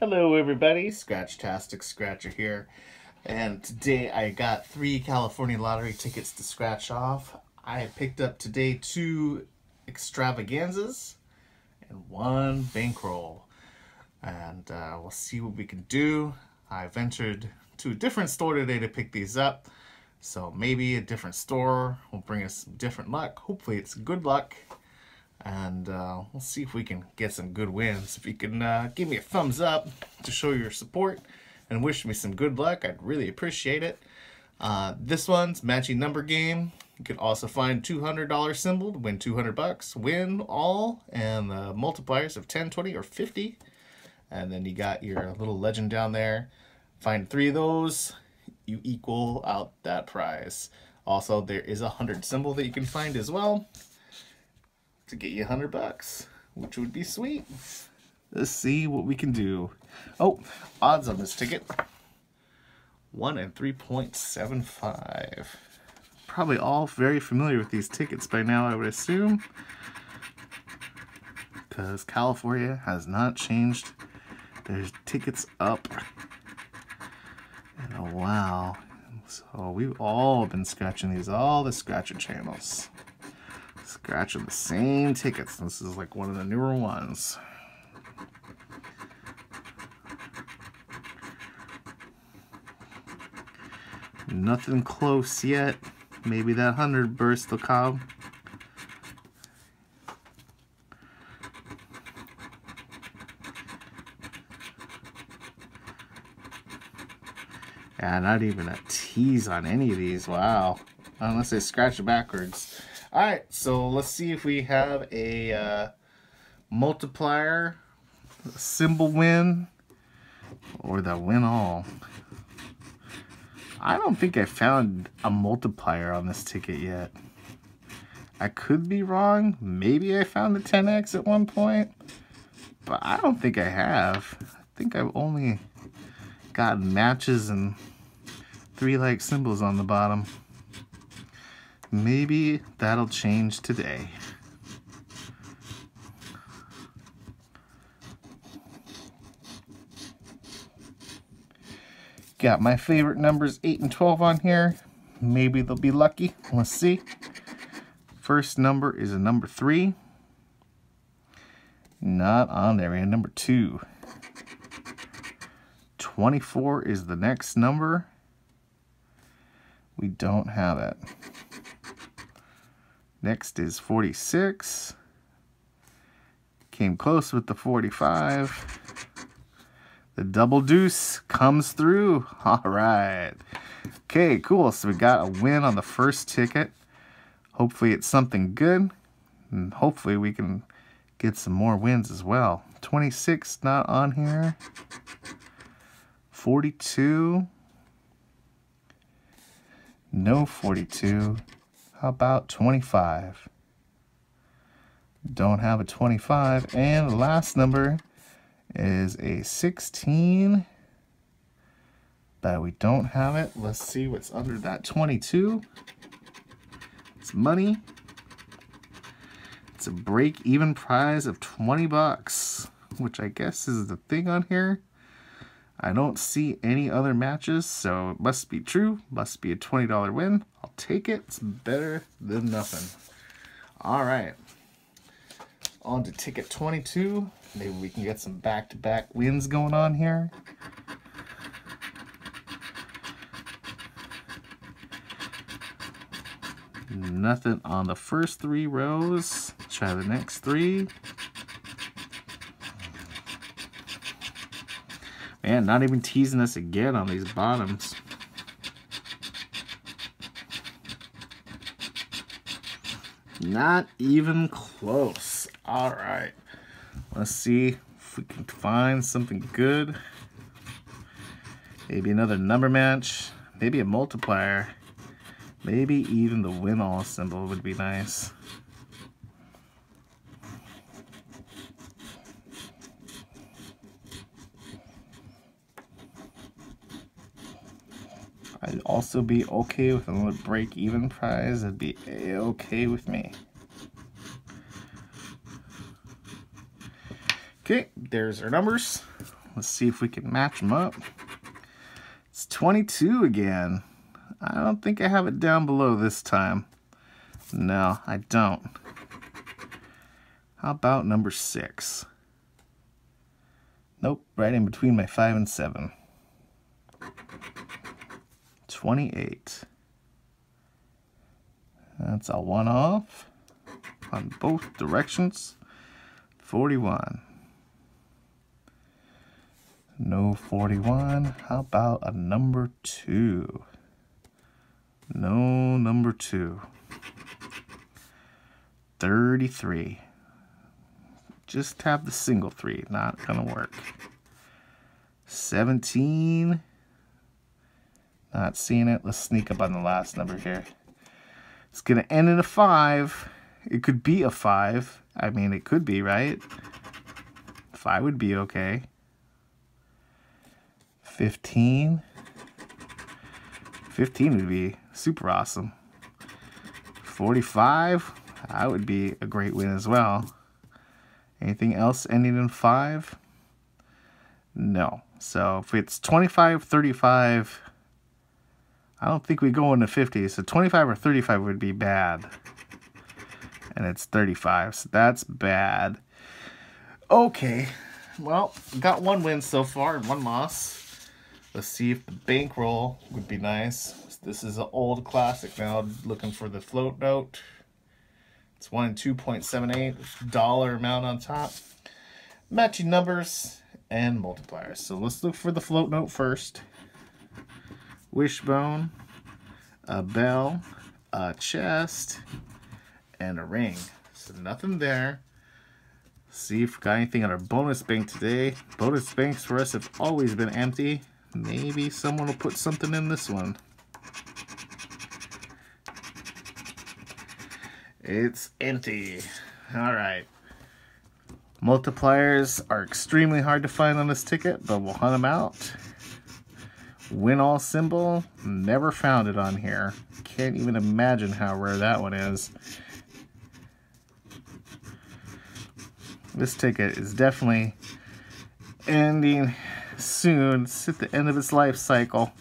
Hello everybody, Scratchtastic Scratcher here, and today I got 3 California Lottery tickets to scratch off. I picked up today 2 Extravaganzas and 1 Bankroll, and we'll see what we can do. I ventured to a different store today to pick these up, so maybe a different store will bring us some different luck. Hopefully it's good luck. And we'll see if we can get some good wins. If you can give me a thumbs up to show your support and wish me some good luck, I'd really appreciate it. This one's matching number game. You can also find $200 symbol to win 200 bucks, win all, and multipliers of 10, 20, or 50. And then you got your little legend down there. Find 3 of those, you equal out that prize. Also, there is a 100 symbol that you can find as well to get you 100 bucks, which would be sweet. Let's see what we can do. Oh, odds on this ticket: 1 in 3.75. Probably all very familiar with these tickets by now, I would assume, because California has not changed their tickets up in a while. So we've all been scratching these, all the Scratcher channels. Scratching the same tickets. This is like one of the newer ones. Nothing close yet. Maybe that 100 burst will come. Yeah, not even a tease on any of these. Wow. Unless they scratch it backwards. Alright, so let's see if we have a multiplier, a symbol win, or the win all. I don't think I found a multiplier on this ticket yet. I could be wrong. Maybe I found the 10x at one point, but I don't think I have. I think I've only gotten matches and 3 like symbols on the bottom. Maybe that'll change today. Got my favorite numbers 8 and 12 on here. Maybe they'll be lucky. Let's see. First number is a number 3. Not on there. We have number 2. 24 is the next number. We don't have it. Next is 46, came close with the 45, the double deuce comes through. All right, okay, cool, so we got a win on the first ticket. Hopefully it's something good, and hopefully we can get some more wins as well. 26 not on here, 42, no 42. How about 25? Don't have a 25. And the last number is a 16. But we don't have it. Let's see what's under that 22. It's money. It's a break-even prize of 20 bucks, which I guess is the thing on here. I don't see any other matches, so it must be true. Must be a $20 win. I'll take it. It's better than nothing. All right. On to ticket 22. Maybe we can get some back-to-back wins going on here. Nothing on the first 3 rows. Try the next 3. Man, not even teasing us again on these bottoms. Not even close. All right. Let's see if we can find something good. Maybe another number match. Maybe a multiplier. Maybe even the win all symbol would be nice. I'd also be okay with a break-even prize. It'd be okay with me. Okay, there's our numbers. Let's see if we can match them up. It's 22 again. I don't think I have it down below this time. No, I don't. How about number 6? Nope, right in between my 5 and 7. 28. That's a one-off on both directions. 41. No 41. How about a number 2? No number 2. 33. Just have the single 3. Not gonna work. 17. Not seeing it. Let's sneak up on the last number here. It's gonna end in a 5. It could be a 5. I mean, it could be, right? 5 would be okay. 15. 15 would be super awesome. 45. That would be a great win as well. Anything else ending in 5? No. So if it's 25, 35, I don't think we go into 50. So 25 or 35 would be bad. And it's 35. So that's bad. Okay. Well, got one win so far and one loss. Let's see if the bankroll would be nice. This is an old classic now. Looking for the float note. It's 1 and 2.78 dollar amount on top. Matching numbers and multipliers. So let's look for the float note first. Wishbone, a bell, a chest, and a ring. So nothing there. See if we got anything on our bonus bank today. Bonus banks for us have always been empty. Maybe someone will put something in this one. It's empty. All right. Multipliers are extremely hard to find on this ticket, but we'll hunt them out. Win all symbol, never found it on here. Can't even imagine how rare that one is. This ticket is definitely ending soon. It's at the end of its life cycle.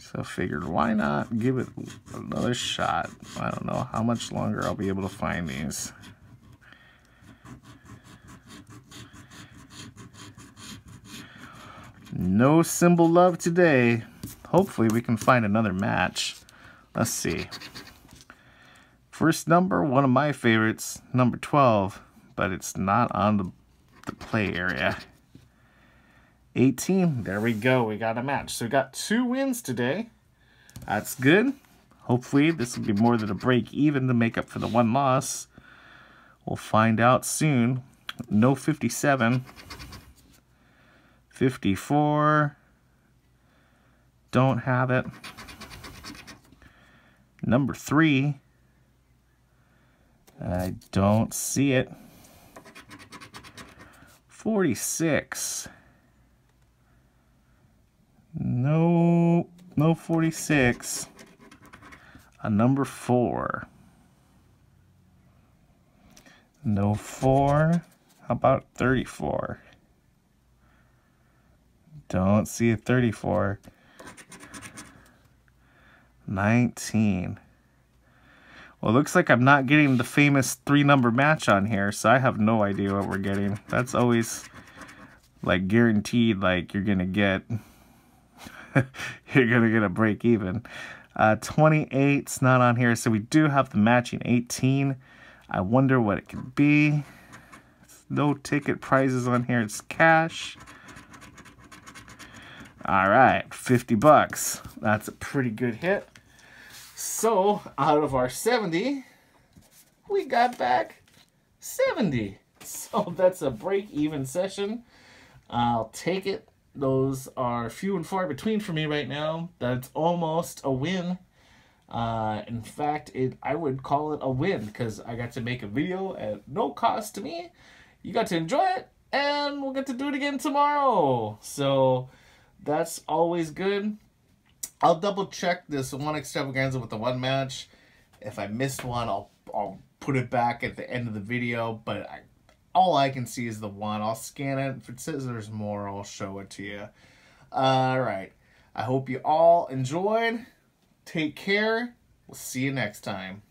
So I figured, why not give it another shot? I don't know how much longer I'll be able to find these. No symbol love today. Hopefully we can find another match. Let's see. First number, one of my favorites, number 12, but it's not on the play area. 18. There we go. We got a match. So we got 2 wins today. That's good. Hopefully this will be more than a break even to make up for the one loss. We'll find out soon. No 57. 54. Don't have it. Number 3. I don't see it. 46. No, no 46. A number 4. No 4. How about 34? Don't see a 34. 19. Well, it looks like I'm not getting the famous 3-number match on here, so I have no idea what we're getting. That's always like guaranteed, like you're gonna get. You're going to get a break even. 28's not on here. So we do have the matching 18. I wonder what it could be. No ticket prizes on here. It's cash. All right. 50 bucks. That's a pretty good hit. So out of our 70, we got back 70. So that's a break even session. I'll take it. Those are few and far between for me right now. That's almost a win. In fact, I would call it a win because I got to make a video at no cost to me. You got to enjoy it, and we'll get to do it again tomorrow. So that's always good. I'll double check this one extravaganza with the one match. If I missed one, I'll put it back at the end of the video. But all I can see is the one. I'll scan it. If it says there's more, I'll show it to you. All right. I hope you all enjoyed. Take care. We'll see you next time.